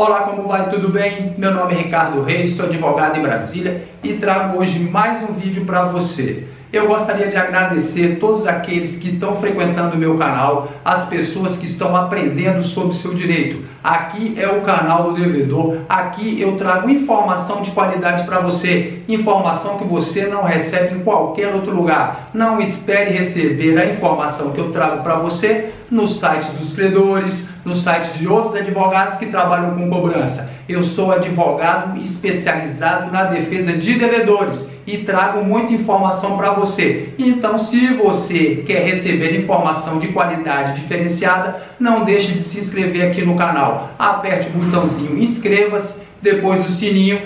Olá, como vai? Tudo bem? Meu nome é Ricardo Reis, sou advogado em Brasília e trago hoje mais um vídeo para você. Eu gostaria de agradecer todos aqueles que estão frequentando o meu canal, as pessoas que estão aprendendo sobre o seu direito. Aqui é o canal do devedor, aqui eu trago informação de qualidade para você, informação que você não recebe em qualquer outro lugar. Não espere receber a informação que eu trago para você no site dos credores, no site de outros advogados que trabalham com cobrança. Eu sou advogado especializado na defesa de devedores e trago muita informação para você. Então, se você quer receber informação de qualidade diferenciada, não deixe de se inscrever aqui no canal. Aperte o botãozinho inscreva-se, depois do sininho,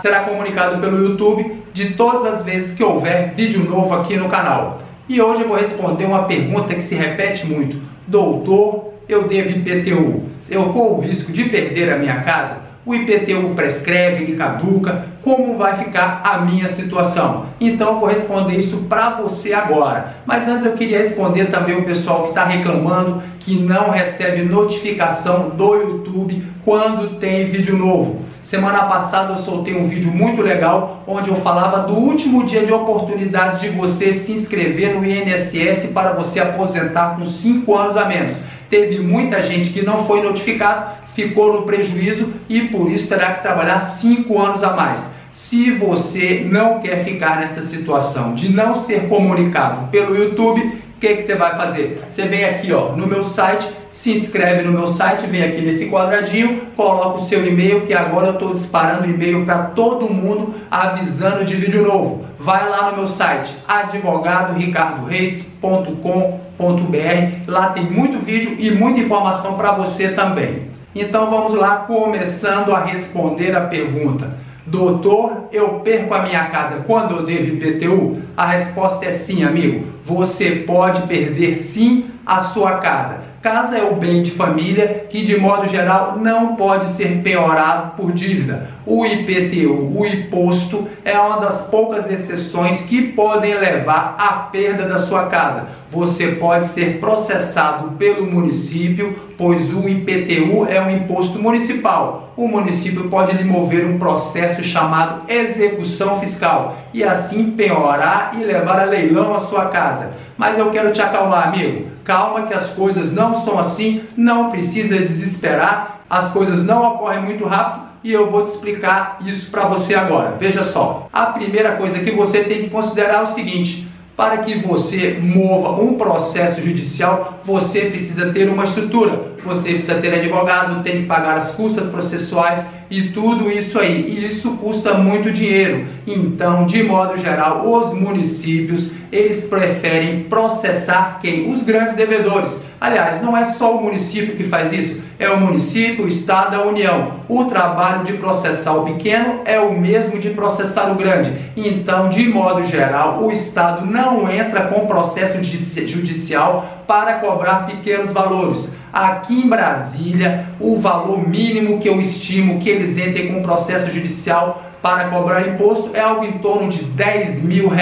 será comunicado pelo YouTube de todas as vezes que houver vídeo novo aqui no canal. E hoje eu vou responder uma pergunta que se repete muito. Doutor, eu devo IPTU? Eu corro o risco de perder a minha casa? O IPTU prescreve, caduca? Como vai ficar a minha situação? Então eu vou responder isso para você agora. Mas antes eu queria responder também o pessoal que está reclamando que não recebe notificação do YouTube quando tem vídeo novo. Semana passada eu soltei um vídeo muito legal onde eu falava do último dia de oportunidade de você se inscrever no INSS para você aposentar com 5 anos a menos. Teve muita gente que não foi notificado, ficou no prejuízo e por isso terá que trabalhar 5 anos a mais. Se você não quer ficar nessa situação de não ser comunicado pelo YouTube, o que você vai fazer? Você vem aqui ó, no meu site, se inscreve no meu site, vem aqui nesse quadradinho, coloca o seu e-mail, que agora eu estou disparando e-mail para todo mundo avisando de vídeo novo. Vai lá no meu site, advogadoricardoreis.com.br, lá tem muito vídeo e muita informação para você também. Então vamos lá, começando a responder a pergunta. Doutor, eu perco a minha casa quando eu devo IPTU? A resposta é sim, amigo. Você pode perder sim a sua casa. Casa é o bem de família que, de modo geral, não pode ser penhorado por dívida. O IPTU, o imposto, é uma das poucas exceções que podem levar à perda da sua casa. Você pode ser processado pelo município, pois o IPTU é um imposto municipal. O município pode lhe mover um processo chamado execução fiscal e assim penhorar e levar a leilão a sua casa. Mas eu quero te acalmar, amigo. Calma que as coisas não são assim, não precisa desesperar, as coisas não ocorrem muito rápido e eu vou te explicar isso para você agora. Veja só, a primeira coisa que você tem que considerar é o seguinte: para que você mova um processo judicial, você precisa ter uma estrutura, você precisa ter advogado, tem que pagar as custas processuais e tudo isso aí. E isso custa muito dinheiro. Então, de modo geral, os municípios, eles preferem processar quem? Os grandes devedores. Aliás, não é só o município que faz isso, é o município, o estado, a União. O trabalho de processar o pequeno é o mesmo de processar o grande. Então, de modo geral, o estado não entra com processo judicial para cobrar pequenos valores. Aqui em Brasília, o valor mínimo que eu estimo que eles entrem com processo judicial para cobrar imposto é algo em torno de R$10 mil.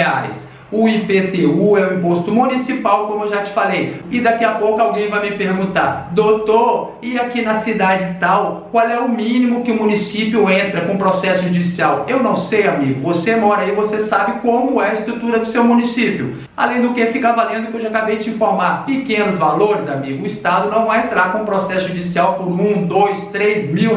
O IPTU é o imposto municipal, como eu já te falei. E daqui a pouco alguém vai me perguntar: doutor, e aqui na cidade tal, qual é o mínimo que o município entra com processo judicial? Eu não sei, amigo. Você mora aí, você sabe como é a estrutura do seu município. Além do que, fica valendo que eu já acabei de te informar. Pequenos valores, amigo, o estado não vai entrar com processo judicial por R$1, R$2, R$3 mil.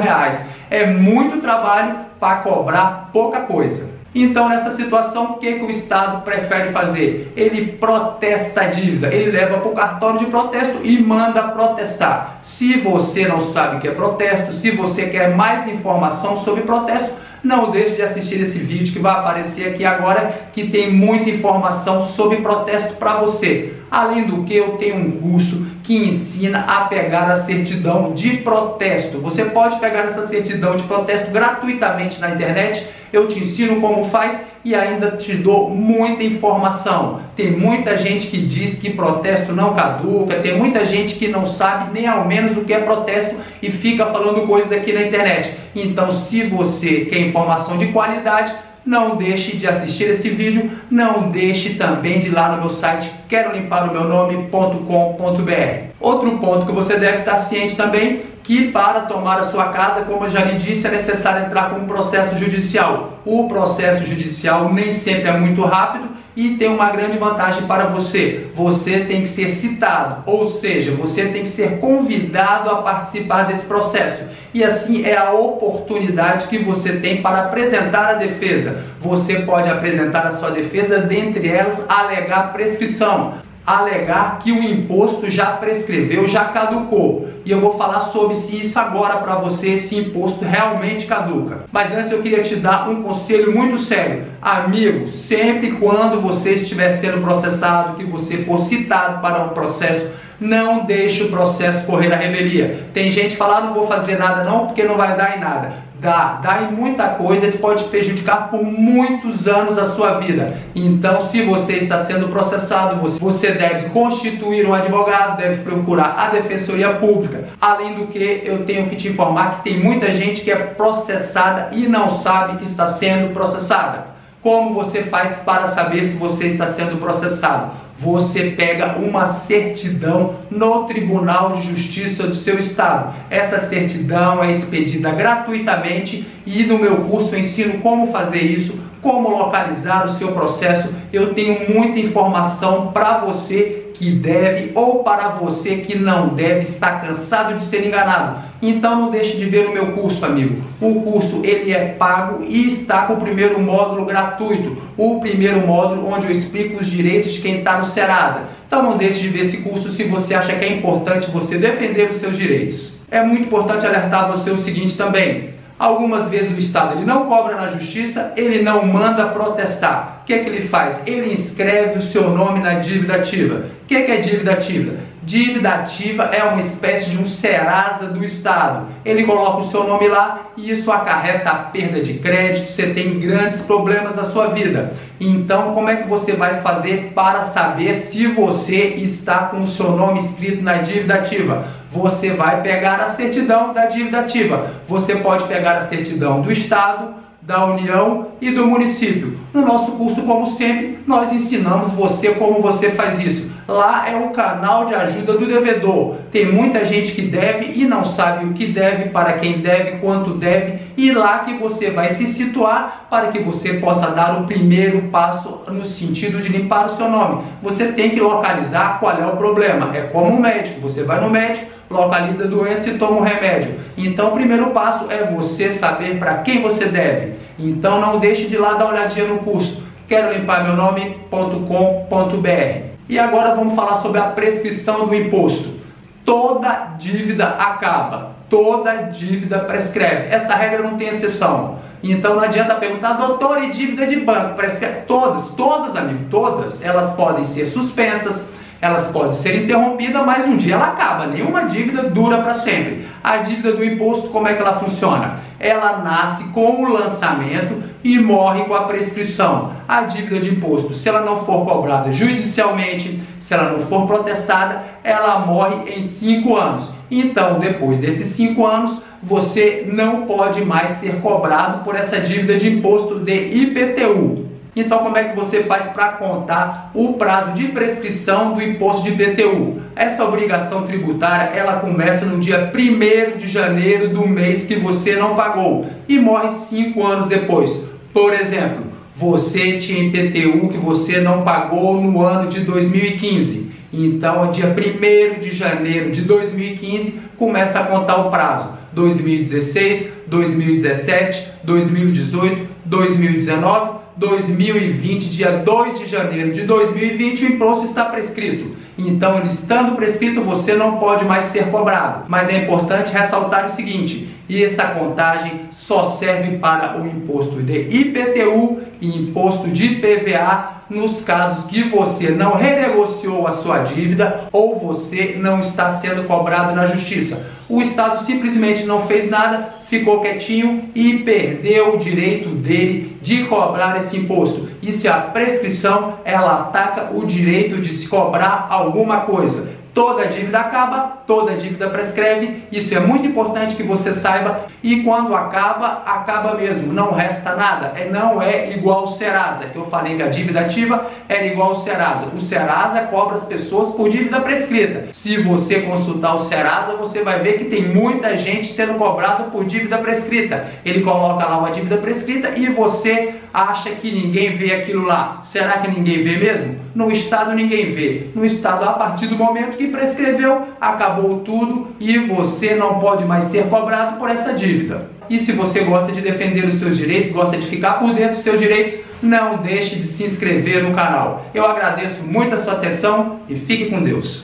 É muito trabalho para cobrar pouca coisa. Então, nessa situação, o que o Estado prefere fazer? Ele protesta a dívida, ele leva para o cartório de protesto e manda protestar. Se você não sabe o que é protesto, se você quer mais informação sobre protesto, não deixe de assistir esse vídeo que vai aparecer aqui agora, que tem muita informação sobre protesto para você. Além do que, eu tenho um curso que ensina a pegar a certidão de protesto. Você pode pegar essa certidão de protesto gratuitamente na internet. Eu te ensino como faz e ainda te dou muita informação. Tem muita gente que diz que protesto não caduca, tem muita gente que não sabe nem ao menos o que é protesto e fica falando coisas aqui na internet. Então, se você quer informação de qualidade, não deixe de assistir esse vídeo, não deixe também de ir lá no meu site querolimparomeunome.com.br. Outro ponto que você deve estar ciente também que para tomar a sua casa, como eu já lhe disse, é necessário entrar com um processo judicial. O processo judicial nem sempre é muito rápido e tem uma grande vantagem para você. Você tem que ser citado, ou seja, você tem que ser convidado a participar desse processo. E assim é a oportunidade que você tem para apresentar a defesa. Você pode apresentar a sua defesa, dentre elas, alegar prescrição. Alegar que o imposto já prescreveu, já caducou. E eu vou falar sobre se isso agora para você, se imposto realmente caduca. Mas antes eu queria te dar um conselho muito sério. Amigo, sempre quando você estiver sendo processado, que você for citado para um processo, não deixe o processo correr à revelia. Tem gente falando, não vou fazer nada não, porque não vai dar em nada. Dá em muita coisa que pode prejudicar por muitos anos a sua vida. Então, se você está sendo processado, você deve constituir um advogado, deve procurar a defensoria pública. Além do que, eu tenho que te informar que tem muita gente que é processada e não sabe que está sendo processada. Como você faz para saber se você está sendo processado? Você pega uma certidão no Tribunal de Justiça do seu estado. Essa certidão é expedida gratuitamente e no meu curso eu ensino como fazer isso, como localizar o seu processo. Eu tenho muita informação para você que deve ou para você que não deve estar cansado de ser enganado. Então não deixe de ver o meu curso, amigo. O curso ele é pago e está com o primeiro módulo gratuito. O primeiro módulo onde eu explico os direitos de quem está no Serasa. Então não deixe de ver esse curso se você acha que é importante você defender os seus direitos. É muito importante alertar você o seguinte também. Algumas vezes o Estado ele não cobra na justiça, ele não manda protestar. O que é que ele faz? Ele inscreve o seu nome na dívida ativa. O que é dívida ativa? Dívida ativa é uma espécie de um Serasa do Estado. Ele coloca o seu nome lá e isso acarreta a perda de crédito, você tem grandes problemas na sua vida. Então, como é que você vai fazer para saber se você está com o seu nome escrito na dívida ativa? Você vai pegar a certidão da dívida ativa. Você pode pegar a certidão do Estado, da União e do município. No nosso curso, como sempre, nós ensinamos você como você faz isso. Lá é o canal de ajuda do devedor. Tem muita gente que deve e não sabe o que deve, para quem deve, quanto deve. E lá que você vai se situar para que você possa dar o primeiro passo no sentido de limpar o seu nome. Você tem que localizar qual é o problema. É como um médico. Você vai no médico, localiza a doença e toma um remédio. Então o primeiro passo é você saber para quem você deve. Então não deixe de lá dar uma olhadinha no curso. Quero limpar meu nome.com.br. E agora vamos falar sobre a prescrição do imposto. Toda dívida acaba, toda dívida prescreve. Essa regra não tem exceção. Então não adianta perguntar, doutor, e dívida de banco prescreve? Todas, amigo, todas. Elas podem ser suspensas, elas podem ser interrompidas, mas um dia ela acaba. Nenhuma dívida dura para sempre. A dívida do imposto, como é que ela funciona? Ela nasce com o lançamento e morre com a prescrição. A dívida de imposto, se ela não for cobrada judicialmente, se ela não for protestada, ela morre em 5 anos. Então, depois desses 5 anos, você não pode mais ser cobrado por essa dívida de imposto de IPTU. Então, como é que você faz para contar o prazo de prescrição do imposto de IPTU? Essa obrigação tributária, ela começa no dia 1º de janeiro do mês que você não pagou e morre 5 anos depois. Por exemplo, você tinha IPTU que você não pagou no ano de 2015. Então, dia 1º de janeiro de 2015, começa a contar o prazo. 2016, 2017, 2018, 2019... 2020, dia 2 de janeiro de 2020, o imposto está prescrito. Então, ele estando prescrito, você não pode mais ser cobrado. Mas é importante ressaltar o seguinte, e essa contagem só serve para o imposto de IPTU e imposto de IPVA nos casos que você não renegociou a sua dívida ou você não está sendo cobrado na justiça. O Estado simplesmente não fez nada, ficou quietinho e perdeu o direito dele de cobrar esse imposto. Isso é a prescrição, ela ataca o direito de se cobrar alguma coisa. Toda dívida acaba, toda dívida prescreve, isso é muito importante que você saiba. E quando acaba, acaba mesmo, não resta nada. Não é igual ao Serasa, que eu falei que a dívida ativa era igual ao Serasa. O Serasa cobra as pessoas por dívida prescrita. Se você consultar o Serasa, você vai ver que tem muita gente sendo cobrada por dívida prescrita. Ele coloca lá uma dívida prescrita e você acha que ninguém vê aquilo lá. Será que ninguém vê mesmo? No Estado ninguém vê. No Estado, a partir do momento que prescreveu, acabou tudo e você não pode mais ser cobrado por essa dívida. E se você gosta de defender os seus direitos, gosta de ficar por dentro dos seus direitos, não deixe de se inscrever no canal. Eu agradeço muito a sua atenção e fique com Deus.